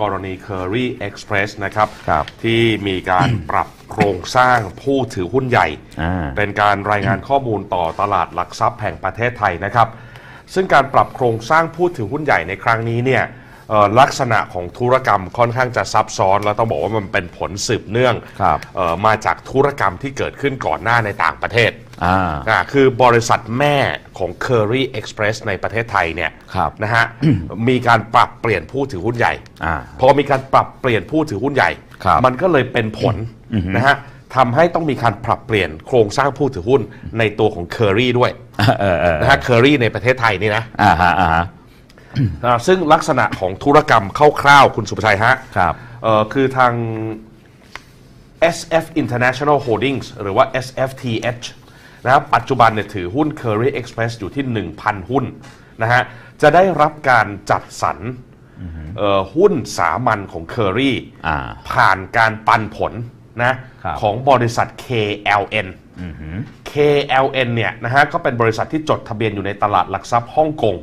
กรณี Kerry Express นะครับที่มีการปรับโครงสร้างผู้ถือหุ้นใหญ่เป็นการรายงานข้อมูลต่อตลาดหลักทรัพย์แห่งประเทศไทยนะครับซึ่งการปรับโครงสร้างผู้ถือหุ้นใหญ่ในครั้งนี้เนี่ยลักษณะของธุรกรรมค่อนข้างจะซับซ้อนแล้วต้องบอกว่ามันเป็นผลสืบเนื่องมาจากธุรกรรมที่เกิดขึ้นก่อนหน้าในต่างประเทศคือบริษัทแม่ของ Kerry Express ในประเทศไทยเนี่ยนะฮะ มีการปรับเปลี่ยนผู้ถือหุ้นใหญ่พอมีการปรับเปลี่ยนผู้ถือหุ้นใหญ่มันก็เลยเป็นผลนะฮะทำให้ต้องมีการปรับเปลี่ยนโครงสร้างผู้ถือหุ้นในตัวของ Kerry ด้วยนะฮะ Kerry ในประเทศไทยนี่นะซึ่งลักษณะของธุรกรรมคร่าวๆคุณสุภชัยฮะคือทาง S.F. International Holdings หรือว่า S.F.Th นะครับปัจจุบันเนี่ยถือหุ้น Kerry Express อยู่ที่ 1,000 หุ้นนะฮะจะได้รับการจัดสรรหุ้นสามัญของ Kerry ผ่านการปันผลนะของบริษัท KLN KLN เนี่ยนะฮะก็เป็นบริษัทที่จดทะเบียนอยู่ในตลาดหลักทรัพย์ฮ่องกง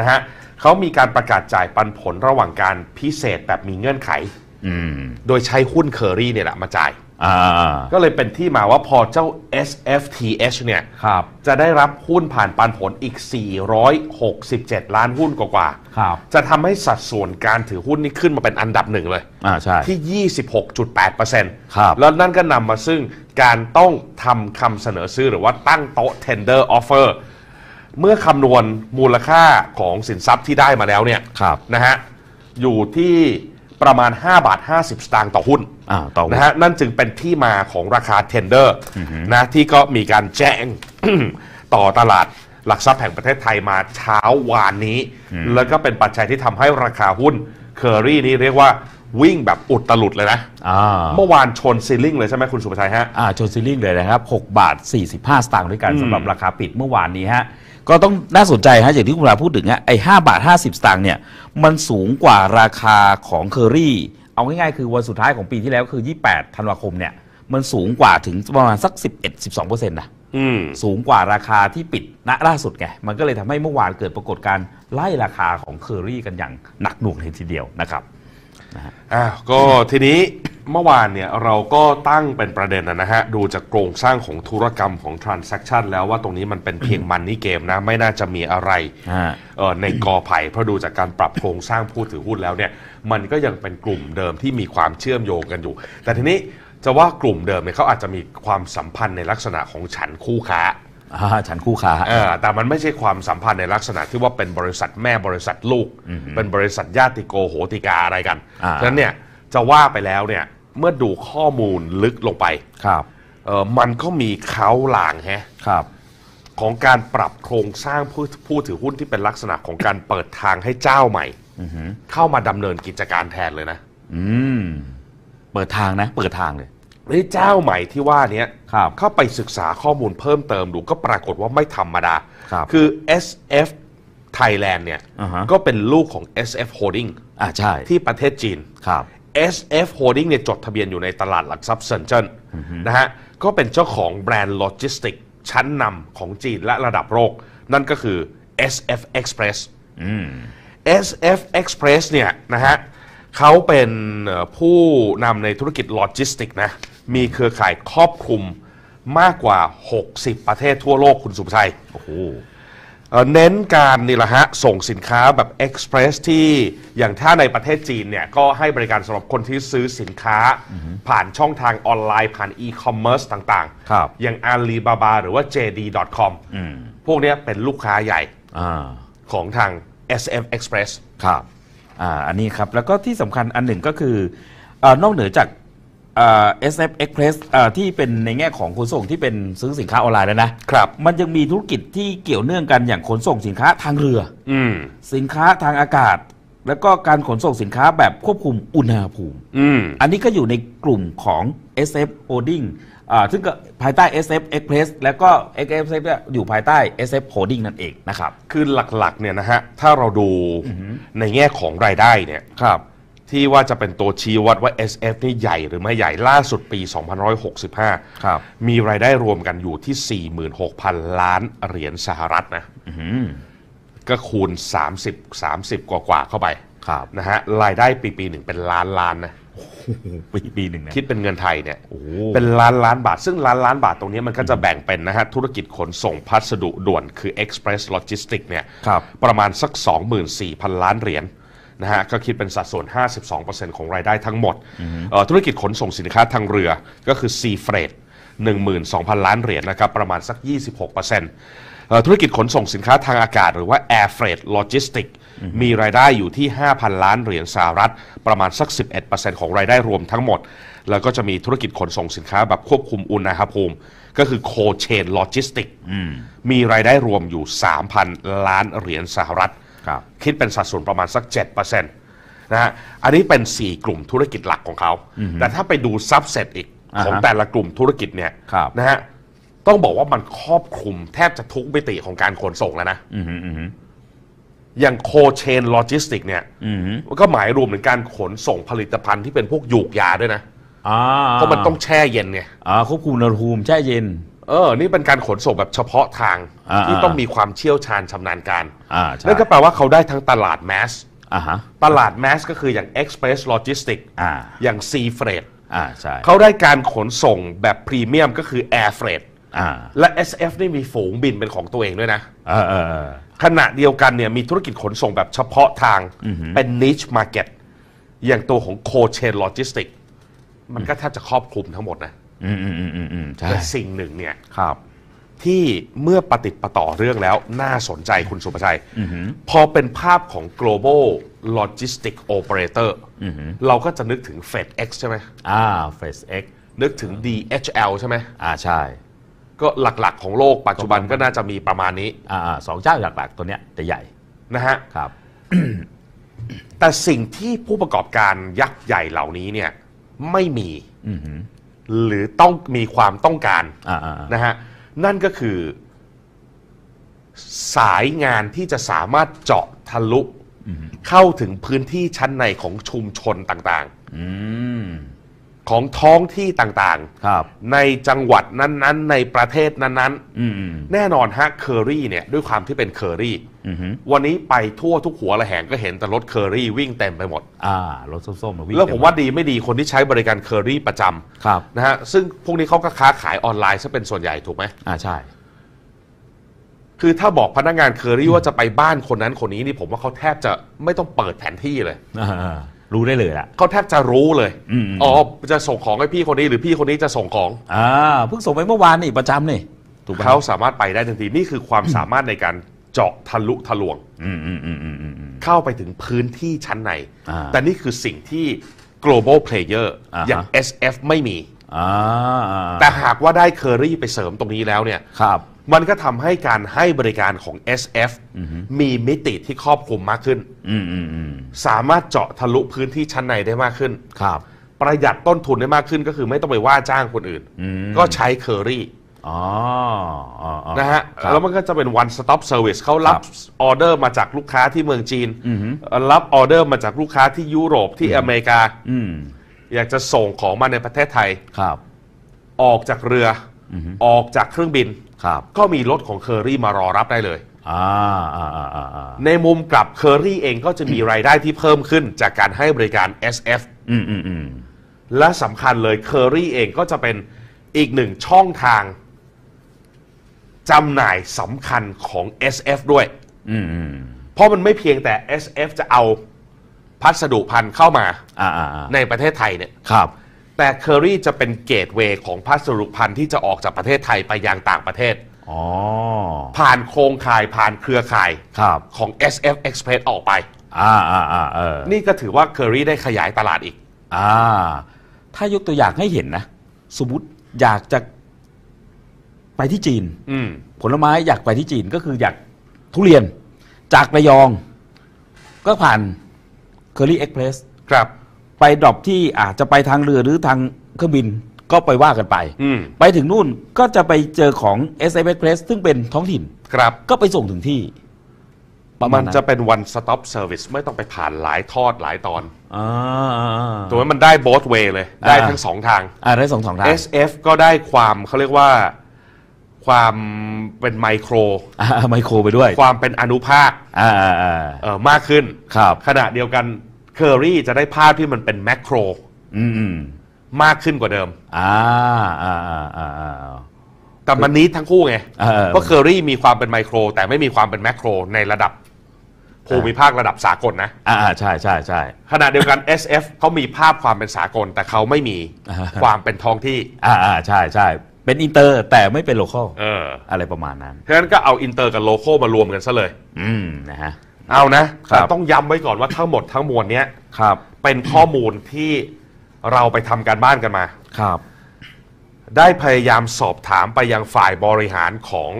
นะฮะเขามีการประกาศจ่ายปันผลระหว่างการพิเศษแบบมีเงื่อนไขโดยใช้หุ้น Kerry เนี่ยแหละมาจ่ายก็เลยเป็นที่มาว่าพอเจ้า SFTH เนี่ยจะได้รับหุ้นผ่านปันผลอีก467ล้านหุ้นกว่าๆจะทำให้สัดส่วนการถือหุ้นนี่ขึ้นมาเป็นอันดับหนึ่งเลยที่ 26.8% แล้วนั่นก็นำมาซึ่งการต้องทำคำเสนอซื้อหรือว่าตั้งโต๊ะ tender offerเมื่อคำนวณมูลค่าของสินทรัพย์ที่ได้มาแล้วเนี่ยนะฮะอยู่ที่ประมาณ5.50 บาทต่อหุ้นนะฮะนั่นจึงเป็นที่มาของราคาเทนเดอร์นะที่ก็มีการแจ้ง ต่อตลาดหลักทรัพย์แห่งประเทศไทยมาเช้าวานนี้แล้วก็เป็นปัจจัยที่ทำให้ราคาหุ้น Kerry นี่เรียกว่าวิ่งแบบอุดตลุดเลยนะเมื่อวานชนซีลิ่งเลยใช่ไหมคุณสุภชัยฮะชนซีลิ่งเลยนะครับ6.45 บาทด้วยกันสำหรับราคาปิดเมื่อวานนี้ฮะก็ต้องน่าสนใจฮะอย่างที่คุณลาพูดถึงฮะไอ้5.50 บาทเนี่ยมันสูงกว่าราคาของ Kerry เอาง่ายๆคือวันสุดท้ายของปีที่แล้วคือ28 ธันวาคมเนี่ยมันสูงกว่าถึงประมาณสัก 11-12% นะสูงกว่าราคาที่ปิดณล่าสุดไงมันก็เลยทำให้เมื่อวานเกิดปรากฏการณ์ไล่ราคาของ Kerry กันอย่างหนักหน่วงเลยทีเดียวนะครับก็ทีนี้เมื่อวานเนี่ยเราก็ตั้งเป็นประเด็นนะฮะดูจากโครงสร้างของธุรกรรมของ transaction แล้วว่าตรงนี้มันเป็นเพียงมันนี่เกมนะไม่น่าจะมีอะไรในกอไผ่เพราะดูจากการปรับโครงสร้างผู้ถือหุ้นแล้วเนี่ยมันก็ยังเป็นกลุ่มเดิมที่มีความเชื่อมโยงกันอยู่แต่ทีนี้จะว่ากลุ่มเดิมเนี่ยเขาอาจจะมีความสัมพันธ์ในลักษณะของฉันคู่ค้าแต่มันไม่ใช่ความสัมพันธ์ในลักษณะที่ว่าเป็นบริษัทแม่บริษัทลูกเป็นบริษัทญาติโกโหติกาอะไรกันฉะนั้นเนี่ยจะว่าไปแล้วเนี่ยเมื่อดูข้อมูลลึกลงไปมันก็มีเค้าลางฮะของการปรับโครงสร้างผู้ถือหุ้นที่เป็นลักษณะของการเปิดทางให้เจ้าใหม่เข้ามาดำเนินกิจการแทนเลยนะเปิดทางนะเปิดทางเลยเจ้าใหม่ที่ว่านี้เข้าไปศึกษาข้อมูลเพิ่มเติมดูก็ปรากฏว่าไม่ธรรมดา คือ S.F. Thailand เนี่ยก็เป็นลูกของ S.F. Holding ใช่ที่ประเทศจีน S.F. Holding เนี่ยจดทะเบียนอยู่ในตลาดหลักทรัพย์เซินเจิ้นนะฮะก็เป็นเจ้าของแบรนด์โลจิสติกชั้นนำของจีนและระดับโลกนั่นก็คือ S.F. Express S.F. Express เนี่ยนะฮะเขาเป็นผู้นำในธุรกิจโลจิสติกนะมีเครือข่ายครอบคลุมมากกว่า60ประเทศทั่วโลกคุณสุภชัยเน้นการนี่แหละฮะส่งสินค้าแบบ Express ที่อย่างถ้าในประเทศจีนเนี่ยก็ให้บริการสำหรับคนที่ซื้อสินค้าผ่านช่องทางออนไลน์ผ่านอีคอมเมิร์ซต่างๆอย่าง Alibaba หรือว่า JD.com พวกนี้เป็นลูกค้าใหญ่ของทาง S.F. Express ครับอันนี้ครับแล้วก็ที่สำคัญอันหนึ่งก็คือนอกเหนือจากS.F. Express ที่เป็นในแง่ของขนส่งที่เป็นซื้อสินค้าออนไลน์แล้วนะครับมันยังมีธุรกิจที่เกี่ยวเนื่องกันอย่างขนส่งสินค้าทางเรือสินค้าทางอากาศแล้วก็การขนส่งสินค้าแบบควบคุมอุณหภูมิอันนี้ก็อยู่ในกลุ่มของ S.F. Holding ซึ่งก็ภายใต้ S.F. Express แล้วก็ S.F. อยู่ภายใต้ S.F. Holding นั่นเองนะครับคือหลักๆเนี่ยนะฮะถ้าเราดูในแง่ของรายได้เนี่ยครับที่ว่าจะเป็นตัวชี้วัดว่า S.F. นี่ใหญ่หรือไม่ใหญ่ล่าสุดปี2565ครับมีรายได้รวมกันอยู่ที่ 46,000 ล้านเหรียญสหรัฐนะก็คูณ30กว่าเข้าไป นะฮะรายได้ปีหนึ่งเป็นล้านล้านนะปีหนึ่งนะคิดเป็นเงินไทยเนี่ยเป็นล้านล้านบาทซึ่งล้านล้านบาทตรงนี้มันก็จะแบ่งเป็นนะฮะธุรกิจขนส่งพัสดุด่วนคือ Express Logistics เนี่ยประมาณสัก 24,000 ล้านเหรียญนะฮะก็คิดเป็นสัดส่วน 52% ของรายได้ทั้งหมดธุรกิจขนส่งสินค้าทางเรือก็คือ Sea Freight 12,000 ล้านเหรียญนะครับประมาณสัก 26% ธุรกิจขนส่งสินค้าทางอากาศหรือว่า Air Freight Logistics มีรายได้อยู่ที่ 5,000 ล้านเหรียญสหรัฐประมาณสัก 11% ของรายได้รวมทั้งหมดแล้วก็จะมีธุรกิจขนส่งสินค้าแบบควบคุมอุณหภูมิก็คือ Cold Chain Logistics มีรายได้รวมอยู่ 3,000 ล้านเหรียญสหรัฐคิดเป็นสัดส่วนประมาณสัก 7% นะฮะอันนี้เป็น4กลุ่มธุรกิจหลักของเขาแต่ถ้าไปดูซับเซตอีกของแต่ละกลุ่มธุรกิจเนี่ยนะฮะต้องบอกว่ามันครอบคลุมแทบจะทุกมิติของการขนส่งแล้วนะอย่างโคเชนโลจิสติกเนี่ยก็หมายรวมถึงการขนส่งผลิตภัณฑ์ที่เป็นพวกยูกยาด้วยนะเพราะมันต้องแช่เย็นไงควบคุมอุณหภูมิแช่เย็นนี่เป็นการขนส่งแบบเฉพาะทางที่ต้องมีความเชี่ยวชาญชำนาญการนั่นก็แปลว่าเขาได้ทั้งตลาดแมสตลาดแมสก็คืออย่าง Express Logistics อย่าง Sea Freight เขาได้การขนส่งแบบพรีเมียมก็คือ Air Freightและ S.F. นี่มีฝูงบินเป็นของตัวเองด้วยนะขณะเดียวกันเนี่ยมีธุรกิจขนส่งแบบเฉพาะทางเป็น niche market อย่างตัวของ cold chain logistics มันก็แทบจะครอบคลุมทั้งหมดนะแต่สิ่งหนึ่งเนี่ยที่เมื่อปฏิติดปต่อเรื่องแล้วน่าสนใจคุณสุภชัยพอเป็นภาพของ global logistics operator เราก็จะนึกถึง FedEx ใช่ไหมFedEx นึกถึง DHL ใช่ไหมใช่ก็หลักๆของโลกปัจจุบันก็น่าจะมีประมาณนี้สองเจ้าหลักๆตัวเนี้ยแต่ใหญ่นะฮะครับ แต่สิ่งที่ผู้ประกอบการยักษ์ใหญ่เหล่านี้เนี่ยไม่มีหรือต้องมีความต้องการนะฮะนั่นก็คือสายงานที่จะสามารถเจาะทะลุเข้าถึงพื้นที่ชั้นในของชุมชนต่างๆของท้องที่ต่างๆในจังหวัดนั้นๆในประเทศนั้นๆแน่นอนฮะเคอรี่เนี่ยด้วยความที่เป็นเคอรี่วันนี้ไปทั่วทุกหัวระแหงก็เห็นแต่รถเคอรี่วิ่งเต็มไปหมดรถส้มๆวิ่งแล้วผมว่าดีไม่ดีคนที่ใช้บริการเคอรี่ประจำนะฮะซึ่งพวกนี้เขาก็ค้าขายออนไลน์ซะเป็นส่วนใหญ่ถูกไหมใช่คือถ้าบอกพนักงานเคอรี่ว่าจะไปบ้านคนนั้นคนนี้นี่ผมว่าเขาแทบจะไม่ต้องเปิดแผนที่เลยรู้ได้เลยล่ะเขาแทบจะรู้เลยจะส่งของให้พี่คนนี้หรือพี่คนนี้จะส่งของเพิ่งส่งไปเมื่อวานนี่ประจำนี่เขาสามารถไปได้ทันทีนี่คือความสามารถในการเจาะทะลุทะลวงเข้าไปถึงพื้นที่ชั้นในแต่นี่คือสิ่งที่ global player อย่าง S.F. ไม่มีแต่หากว่าได้เคอรี่ไปเสริมตรงนี้แล้วเนี่ยมันก็ทำให้การให้บริการของ S.F. มีมิติที่ครอบคลุมมากขึ้นสามารถเจาะทะลุพื้นที่ชั้นในได้มากขึ้นประหยัดต้นทุนได้มากขึ้นก็คือไม่ต้องไปว่าจ้างคนอื่นก็ใช้เคอรี่นะฮะแล้วมันก็จะเป็น one stop service เขารับออเดอร์มาจากลูกค้าที่เมืองจีนรับออเดอร์มาจากลูกค้าที่ยุโรปที่อเมริกาอยากจะส่งของมาในประเทศไทยออกจากเรือออกจากเครื่องบินก็มีรถของเคอรี่มารอรับได้เลยในมุมกลับเคอรี่เองก็จะมีรายได้ที่เพิ่มขึ้นจากการให้บริการ S.F. และสำคัญเลยเคอรี่เองก็จะเป็นอีกหนึ่งช่องทางจำหน่ายสำคัญของ S.F. ด้วยเพราะมันไม่เพียงแต่ S.F. จะเอาพัสดุพันธุ์เข้ามาในประเทศไทยเนี่ยแต่เคอรี่จะเป็นเกตเวย์ของพัสดุพันธุ์ที่จะออกจากประเทศไทยไปยังต่างประเทศผ่านโครงข่ายผ่านเครือข่ายของ S.F. Express ออกไปนี่ก็ถือว่าเคอรี่ได้ขยายตลาดอีกถ้ายกตัวอย่างให้เห็นนะสมมติอยากจะไปที่จีนผลไม้อยากไปที่จีนก็คืออยากทุเรียนจากระยองก็ผ่านเคอรี่ Express ไปดรอปที่อาจจะไปทางเรือหรือทางเครื่องบินก็ไปว่ากันไปไปถึงนู่นก็จะไปเจอของ S.F. Express ซึ่งเป็นท้องถิ่นก็ไปส่งถึงที่มันจะเป็น one stop service ไม่ต้องไปผ่านหลายทอดหลายตอนตรงนั้นมันได้ both way เลยได้ทั้งสองทางได้สองทาง S.F. ก็ได้ความเขาเรียกว่าความเป็นไมโครไปด้วยความเป็นอนุภาคมากขึ้นขณะเดียวกัน Kerry จะได้ภาพที่มันเป็นแมคโครมากขึ้นกว่าเดิมแต่มันนี้ทั้งคู่ไงเพราะ Kerry มีความเป็นไมโครแต่ไม่มีความเป็นแมคโครในระดับภูมิภาคระดับสากลนะใช่ใช่ใช่ขณะเดียวกัน SF เขามีภาพความเป็นสากลแต่เขาไม่มีความเป็นท้องที่ใช่ใช่เป็นอินเตอร์แต่ไม่เป็นโลคอลอะไรประมาณนั้นเพราะฉะนั้นก็เอาอินเตอร์กับโลคอลมารวมกันซะเลยนะฮะเอานะแต่ต้องย้ำไว้ก่อนว่าทั้งหมดทั้งมวลเนี้ยเป็นข้อมูลที่เราไปทำการบ้านกันมาได้พยายามสอบถามไปยังฝ่ายบริหารของ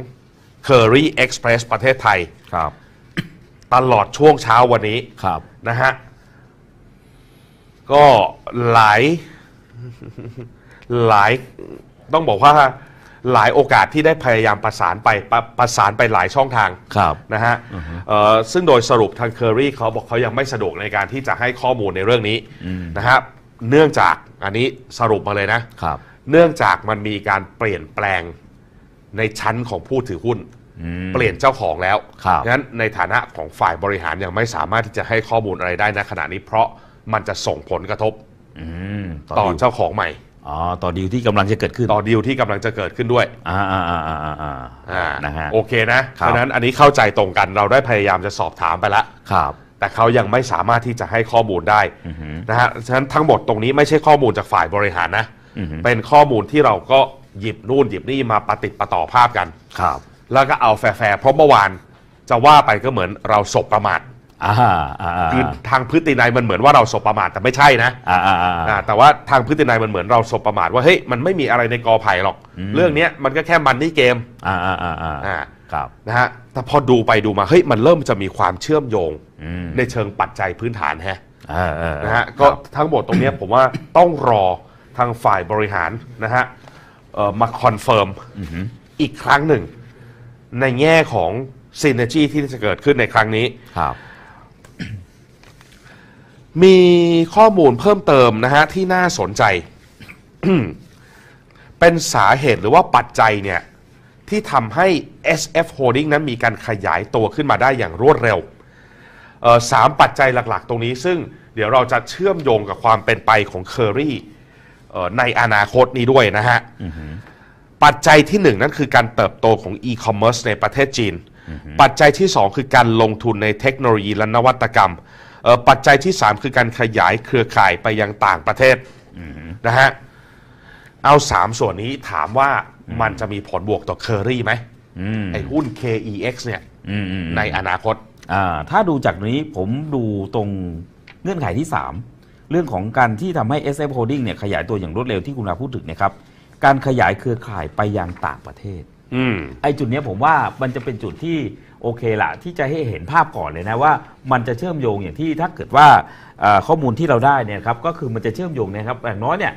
Kerry Express ประเทศไทยตลอดช่วงเช้าวันนี้นะฮะก็หลายต้องบอกว่าหลายโอกาสที่ได้พยายามประสานไปหลายช่องทางนะฮะซึ่งโดยสรุปทาง Kerry เขาบอกเขายังไม่สะดวกในการที่จะให้ข้อมูลในเรื่องนี้นะฮะเนื่องจากอันนี้สรุปมาเลยนะเนื่องจากมันมีการเปลี่ยนแปลงในชั้นของผู้ถือหุ้นเปลี่ยนเจ้าของแล้วงั้นในฐานะของฝ่ายบริหารยังไม่สามารถที่จะให้ข้อมูลอะไรได้ณขณะนี้เพราะมันจะส่งผลกระทบต่อเจ้าของใหม่ต่อดีลที่กำลังจะเกิดขึ้นต่อดีลที่กำลังจะเกิดขึ้นด้วยนะฮะโอเคนะเพราะนั้นอันนี้เข้าใจตรงกันเราได้พยายามจะสอบถามไปแล้วแต่เขายังไม่สามารถที่จะให้ข้อมูลได้นะฮะฉะนั้นทั้งหมดตรงนี้ไม่ใช่ข้อมูลจากฝ่ายบริหารนะเป็นข้อมูลที่เราก็หยิบนู่นหยิบนี่มาปะติดปะต่อภาพกันแล้วก็เอาแฟร์เพราะเมื่อวานจะว่าไปก็เหมือนเราสบประมาทคือทางพฤตินัยมันเหมือนว่าเราสบประมาทแต่ไม่ใช่นะแต่ว่าทางพฤตินัยมันเหมือนเราสบประมาทว่าเฮ้ยมันไม่มีอะไรในกอไผ่หรอกเรื่องนี้มันก็แค่มันนี่เกมนะฮะแต่พอดูไปดูมาเฮ้ยมันเริ่มจะมีความเชื่อมโยงในเชิงปัจจัยพื้นฐานฮะนะฮะก็ทั้งหมดตรงนี้ผมว่าต้องรอทางฝ่ายบริหารนะฮะมาคอนเฟิร์มอีกครั้งหนึ่งในแง่ของซินเนอร์จีที่จะเกิดขึ้นในครั้งนี้มีข้อมูลเพิ่มเติมนะฮะที่น่าสนใจ เป็นสาเหตุหรือว่าปัจจัยเนี่ยที่ทำให้ S.F. Holding นั้นมีการขยายตัวขึ้นมาได้อย่างรวดเร็ว3ปัจจัยหลักๆตรงนี้ซึ่งเดี๋ยวเราจะเชื่อมโยงกับความเป็นไปของ Kerry ในอนาคตนี้ด้วยนะฮะปัจจัยที่1นั้นคือการเติบโตของอีคอมเมิร์ซในประเทศจีนปัจจัยที่2คือการลงทุนในเทคโนโลยีและนวัตกรรมปัจจัยที่3คือการขยายเครือข่ายไปยังต่างประเทศนะฮะเอา3ส่วนนี้ถามว่ามันจะมีผลบวกต่อ Kerry ไหมไอ้หุ้น KEX เนี่ยในอนาคตถ้าดูจากนี้ผมดูตรงเงื่อนไขที่3เรื่องของการที่ทำให้ S.F. Holding เนี่ยขยายตัวอย่างรวดเร็วที่คุณอาพูดถึงนะครับการขยายเครือข่ายไปยังต่างประเทศไอ้จุดนี้ผมว่ามันจะเป็นจุดที่โอเคละที่จะให้เห็นภาพก่อนเลยนะว่ามันจะเชื่อมโยงอย่างที่ถ้าเกิดว่าข้อมูลที่เราได้เนี่ยครับก็คือมันจะเชื่อมโยงนะครับอย่างน้อยเนี่ย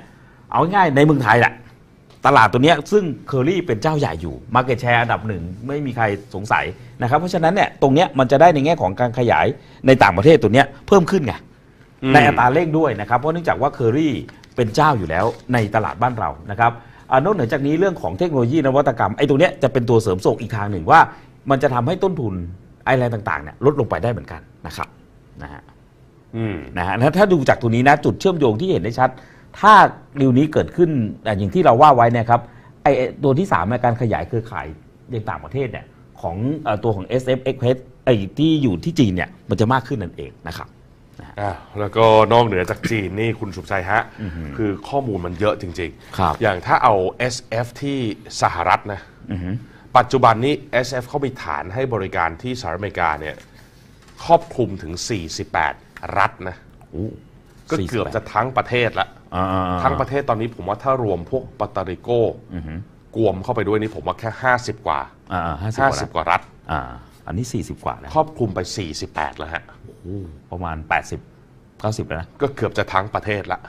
เอาง่ายในเมืองไทยแหละตลาดตัวนี้ซึ่ง Kerry เป็นเจ้าใหญ่อยู่ Market Share อันดับหนึ่งไม่มีใครสงสัยนะครับเพราะฉะนั้นเนี่ยตรงนี้มันจะได้ในแง่ของการขยายในต่างประเทศตัวนี้เพิ่มขึ้นไงในอัตราเร่งด้วยนะครับเพราะเนื่องจากว่า Kerry เป็นเจ้าอยู่แล้วในตลาดบ้านเรานะครับนอกจากนี้เรื่องของเทคโนโลยีนวัตกรรมไอ้ตรงนี้จะเป็นตัวเสริมส่งอีกทางหนึ่งว่ามันจะทำให้ต้นทุนอะไรต่างๆเนี่ยลดลงไปได้เหมือนกันนะครับนะฮะถ้าดูจากตัวนี้นะจุดเชื่อมโยงที่เห็นได้ชัดถ้าดิวนี้เกิดขึ้นอย่างที่เราว่าไว้นะครับไอ้ตัวที่3ในการขยายเครือข่ายในต่างประเทศเนี่ยของตัวของ S.F. Express ไอ้ที่อยู่ที่จีนเนี่ยมันจะมากขึ้นนั่นเองนะครับแล้วก็นอกเหนือจากจีนนี่คุณสุภชัยฮะคือข้อมูลมันเยอะจริงๆอย่างถ้าเอา SF ที่สหรัฐนะปัจจุบันนี้ SF เขามีฐานให้บริการที่สหรัฐอเมริกาเนี่ยครอบคลุมถึง48รัฐนะก็เกือบจะทั้งประเทศละทั้งประเทศตอนนี้ผมว่าถ้ารวมพวกปาตาริโกกวมเข้าไปด้วยนี่ผมว่าแค่50กว่ารัฐอันนี้40กว่าแล้วครอบคลุมไป48แล้วฮะประมาณ80-90แล้วนะก็เกือบจะทั้งประเทศละ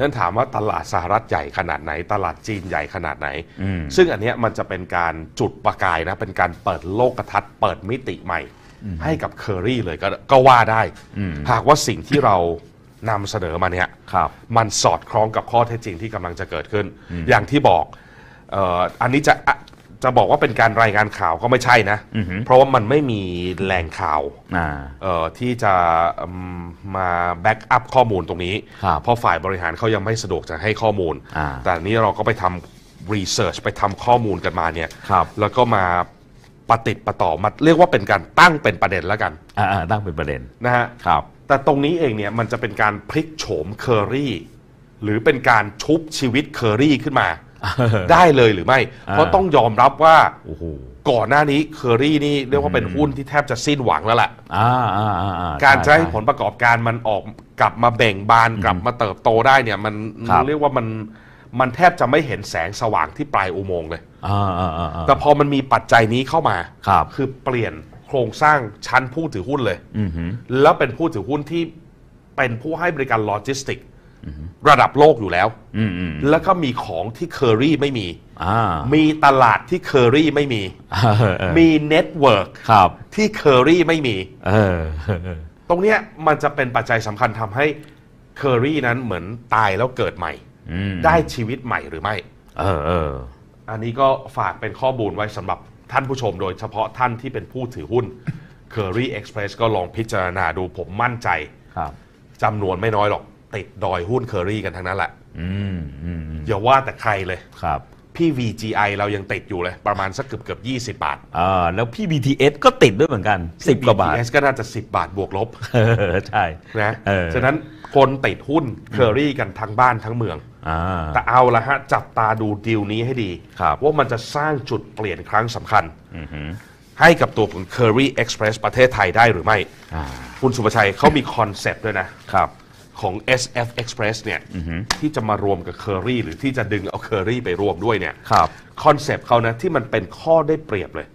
นั่นถามว่าตลาดสหรัฐใหญ่ขนาดไหนตลาดจีนใหญ่ขนาดไหนซึ่งอันเนี้ยมันจะเป็นการจุดประกายนะเป็นการเปิดโลกทัศน์เปิดมิติใหม่ให้กับ Kerry เลยก็ว่าได้หากว่าสิ่งที่เรานำเสนอมาเนี้ยมันสอดคล้องกับข้อเท็จจริงที่กำลังจะเกิดขึ้นอย่างที่บอกอันนี้จะ จะบอกว่าเป็นการรายงานข่าวก็ไม่ใช่นะเพราะว่ามันไม่มีแหล่งข่าวที่จะมาแบ็กอัพข้อมูลตรงนี้เพราะฝ่ายบริหารเขายังไม่สะดวกจะให้ข้อมูลแต่นี้เราก็ไปทำรีเสิร์ชไปทำข้อมูลกันมาเนี่ยแล้วก็มาประติดประต่อมาเรียกว่าเป็นการตั้งเป็นประเด็นแล้วกันตั้งเป็นประเด็นนะฮะแต่ตรงนี้เองเนี่ยมันจะเป็นการพลิกโฉมเคอรี่หรือเป็นการชุบชีวิตเคอรี่ขึ้นมาได้เลยหรือไม่เพราะต้องยอมรับว่าก่อนหน้านี้เคอรี่นี่เรียกว่าเป็นหุ้นที่แทบจะสิ้นหวังแล้วแหละการใช้ผลประกอบการมันออกกลับมาเบ่งบานกลับมาเติบโตได้เนี่ยมันเรียกว่ามันแทบจะไม่เห็นแสงสว่างที่ปลายอุโมงค์เลยแต่พอมันมีปัจจัยนี้เข้ามา คือเปลี่ยนโครงสร้างชั้นผู้ถือหุ้นเลยแล้วเป็นผู้ถือหุ้นที่เป็นผู้ให้บริการโลจิสติกระดับโลกอยู่แล้วแล้วก็มีของที่เคอรี่ไม่มีมีตลาดที่เคอรี่ไม่มีมีเน็ตเวิร์กที่เคอรี่ไม่มีตรงเนี้ยมันจะเป็นปัจจัยสำคัญทำให้เคอรี่นั้นเหมือนตายแล้วเกิดใหม่ได้ชีวิตใหม่หรือไม่อันนี้ก็ฝากเป็นข้อมูลไว้สำหรับท่านผู้ชมโดยเฉพาะท่านที่เป็นผู้ถือหุ้น Kerry Express ก็ลองพิจารณาดูผมมั่นใจจำนวนไม่น้อยหรอกติดดอยหุ้น Kerry กันทั้งนั้นแหละอย่าว่าแต่ใครเลยพี่ VGI เรายังติดอยู่เลยประมาณสักเกือบ20 บาทแล้วพี่ BTS ก็ติดด้วยเหมือนกัน10กว่าบาท BTS ก็น่าจะ10 บาทบวกลบใช่นะฉะนั้นคนติดหุ้น Kerry กันทั้งบ้านทั้งเมืองแต่เอาละฮะจับตาดูดีลนี้ให้ดีว่ามันจะสร้างจุดเปลี่ยนครั้งสำคัญให้กับตัวของ Kerry Express ประเทศไทยได้หรือไม่คุณสุภชัยเขามีคอนเซปต์ด้วยนะของ S.F. Express เนี่ยที่จะมารวมกับ Kerry หรือที่จะดึงเอา Kerry ไปรวมด้วยเนี่ยคอนเซปต์เขานะที่มันเป็นข้อได้เปรียบเลย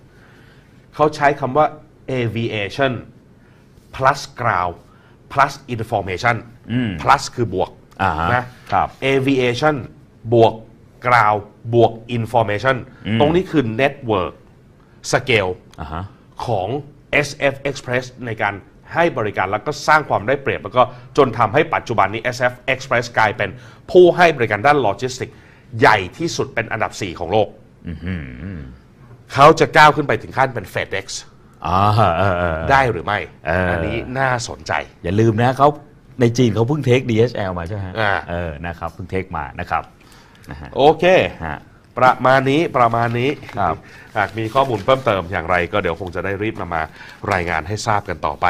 เขาใช้คำว่า aviation plus ground plus information plus คือบวกนะaviation บวก ground บวก information ตรงนี้คือ network scale ของ S.F. Express ในการให้บริการแล้วก็สร้างความได้เปรียบแล้วก็จนทำให้ปัจจุบันนี้ S.F. Express กลายเป็นผู้ให้บริการด้านโลจิสติกใหญ่ที่สุดเป็นอันดับ 4 ของโลกเขาจะก้าวขึ้นไปถึงขั้นเป็น FedEx ได้หรือไม่อันนี้น่าสนใจอย่าลืมนะเขาในจีนเขาเพิ่งเทค DHL มาใช่ไหมนะครับเพิ่งเทคมานะครับโอเคประมาณนี้หากมีข้อมูลเพิ่มเติมอย่างไรก็เดี๋ยวคงจะได้รีบนำมารายงานให้ทราบกันต่อไป